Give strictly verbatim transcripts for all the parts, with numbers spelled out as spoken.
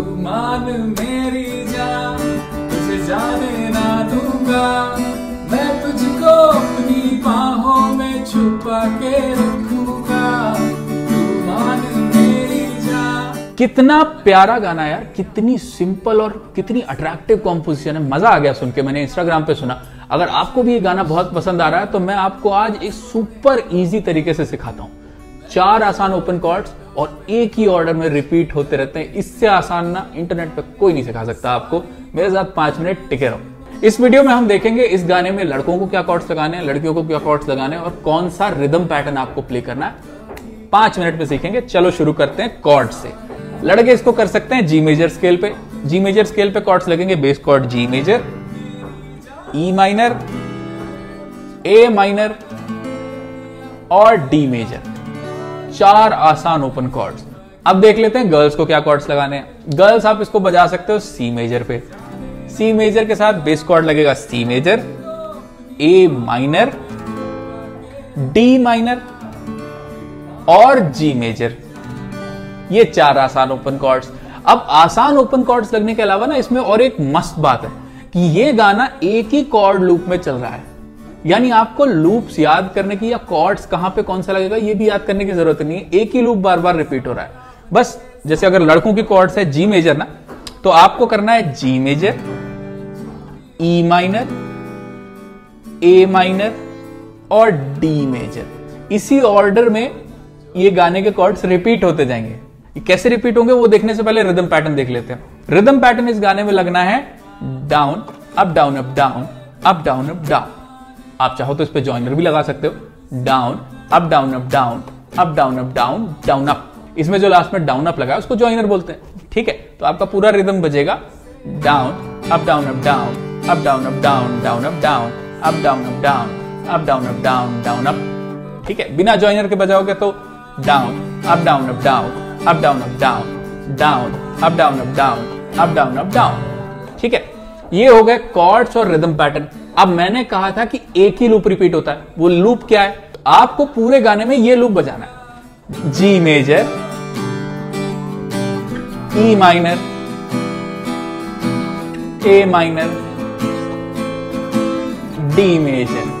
तू मान मेरी जान, तुझे जाने ना दूंगा मैं, तुझको अपनी बाहों में छुपा के रखूंगा। तू मान मेरी जान। कितना प्यारा गाना यार, कितनी सिंपल और कितनी अट्रैक्टिव कॉम्पोजिशन है। मजा आ गया सुन के। मैंने इंस्टाग्राम पे सुना। अगर आपको भी ये गाना बहुत पसंद आ रहा है तो मैं आपको आज एक सुपर इजी तरीके से सिखाता हूँ। चार आसान ओपन कॉर्ड्स और एक ही ऑर्डर में रिपीट होते रहते हैं। इससे आसान ना इंटरनेट पर कोई नहीं सिखा सकता आपको। मेरे साथ पांच मिनट टिके रहो। इस वीडियो में हम देखेंगे इस गाने में लड़कों को क्या कॉर्ड्स लगाने हैं, लड़कियों को क्या कॉर्ड्स लगाने हैं और कौन सा रिदम पैटर्न आपको प्ले करना है। पांच मिनट में सीखेंगे। चलो शुरू करते हैं कॉर्ड से। लड़के इसको कर सकते हैं जी मेजर स्केल पे। जी मेजर स्केल पे कॉर्ड्स लगेंगे। Base chord G major, E minor, A minor और डी मेजर। चार आसान ओपन कॉर्ड्स। अब देख लेते हैं गर्ल्स को क्या कॉर्ड्स लगाने हैं। गर्ल्स आप इसको बजा सकते हो सी मेजर पे। सी मेजर के साथ बेस कॉर्ड लगेगा C major, A minor, D minor और जी मेजर। ये चार आसान ओपन कॉर्ड्स। अब आसान ओपन कॉर्ड्स लगने के अलावा ना इसमें और एक मस्त बात है कि ये गाना एक ही कॉर्ड लूप में चल रहा है, यानी आपको लूप्स याद करने की या कॉर्ड्स कहां पे कौन सा लगेगा ये भी याद करने की जरूरत नहीं है। एक ही लूप बार बार रिपीट हो रहा है। बस जैसे अगर लड़कों की कॉर्ड्स है जी मेजर ना, तो आपको करना है G major, E minor, A minor और डी मेजर। इसी ऑर्डर में ये गाने के कॉर्ड्स रिपीट होते जाएंगे। कैसे रिपीट होंगे वो देखने से पहले रिदम पैटर्न देख लेते हैं। रिदम पैटर्न इस गाने में लगना है down up down up down up down up down. आप चाहो तो इस पे जॉइनर भी लगा सकते हो। Down up down up down up down up down down up. इसमें जो लास्ट में डाउन अप लगा है उसको जॉइनर बोलते हैं। ठीक है, तो आपका पूरा रिदम बजेगा down up down up down up down up down down up down up down up down up down up down down up. ठीक है, बिना जॉइनर के बजाओगे तो down up down up down up down up down down up down up down up down up down. ठीक है, ये हो गए कॉर्ड्स और रिदम पैटर्न। अब मैंने कहा था कि एक ही लूप रिपीट होता है। वो लूप क्या है? आपको पूरे गाने में ये लूप बजाना है। G major, E minor, A minor, D major.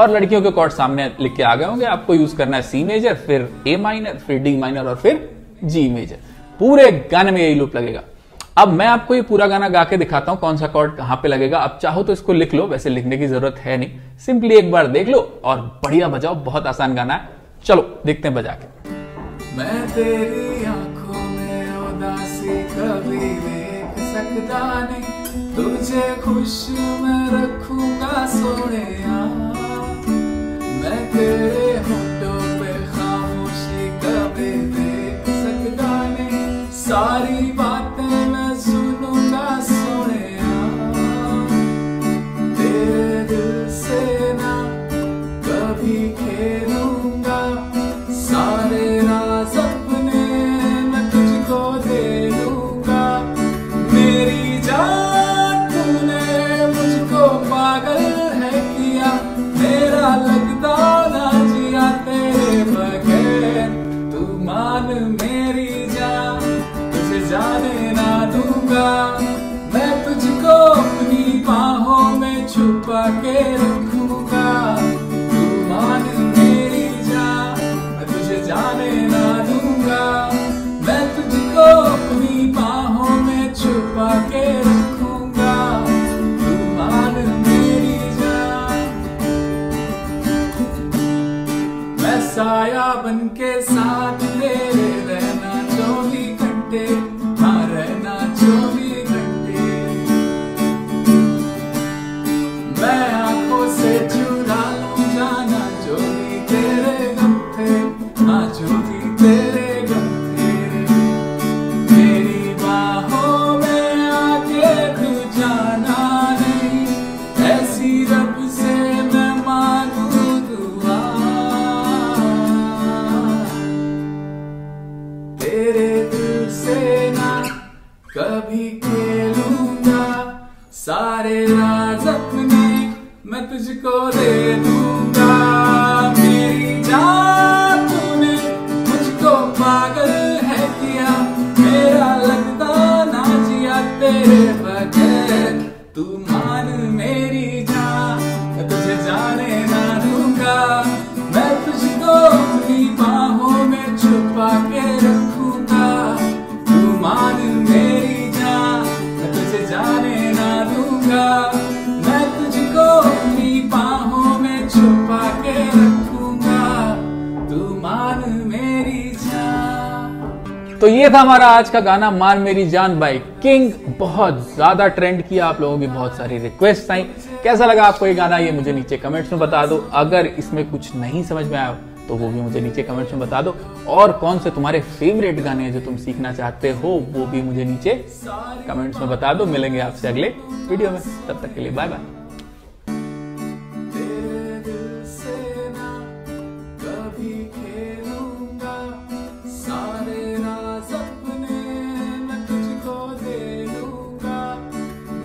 और लड़कियों के कॉर्ड सामने लिख के आ गए होंगे। आपको यूज करना है सी मेजर, फिर ए माइनर, फिर डी माइनर और फिर जी मेजर। पूरे गाने में यही लूप लगेगा। अब मैं आपको ये पूरा गाना गा के दिखाता हूं कौन सा कॉर्ड कहां पे लगेगा। आप चाहो तो इसको लिख लो, वैसे लिखने की जरूरत है नहीं, सिंपली एक बार देख लो और बढ़िया बजाओ। बहुत आसान गाना है। चलो देखते हैं बजा के। मैं तेरी आंखों में उदासी कभी देख सकता नहीं, तुझे खुश मैं रखूंगा सोनिया। मैं तेरे होठों पे खामोशी कभी देख सकता नहीं, सारी बातें सुनूंगा सोनिया। तेरे दिल से ना कभी खेलूंगा, सारे राज अपने मैं तुझको दे दूंगा। मेरी जान तूने मुझको पागल है किया, मेरा लगता ना जिया तेरे बगैर। तू मान मेरी जान, तुझे जाने ना दूंगा मैं, तुझको अपनी बाहों में छुपा के रखूंगा। तू मान मेरी जान, मैं तुझे जाने ना दूंगा, मैं तुझको अपनी बाहों में छुपा के रखूंगा। तू मान मेरी जान। मैं साया बन के साथ तेरे रहना चौबीस घंटे, हाँ रहना चौबीस घंटे। मैं आंखों से चुरा लूं जाना जो भी तेरे गम थे, हाँ जो भी तेरे गम थे। मेरी बाहों में आके तू जाना नहीं, ऐसी रब से मैं मांगू दुआ। तेरे दिल से ना कभी खेलूंगा, सारे राज अपने मैं तुझको दे दूंगा। मेरी जान तूने मुझको पागल है किया, मेरा लग तू मान मेरी जान, मैं तुझे जाने ना दूंगा, मैं तुझको अपनी बाहों में छुपा के रखूंगा। तू मान मेरी जान, मैं तुझे जाने ना दूंगा, मैं तुझको अपनी बाहों में छुपा के रखूंगा। तू मान मेरी जान। तो ये था हमारा आज का गाना मान मेरी जान बाय किंग। बहुत ज्यादा ट्रेंड किया, आप लोगों की बहुत सारी रिक्वेस्ट आई। कैसा लगा आपको ये गाना, ये मुझे नीचे कमेंट्स में बता दो। अगर इसमें कुछ नहीं समझ में आया तो वो भी मुझे नीचे कमेंट्स में बता दो। और कौन से तुम्हारे फेवरेट गाने हैं जो तुम सीखना चाहते हो, वो भी मुझे नीचे कमेंट्स में बता दो। मिलेंगे आपसे अगले वीडियो में, तब तक के लिए बाय बाय।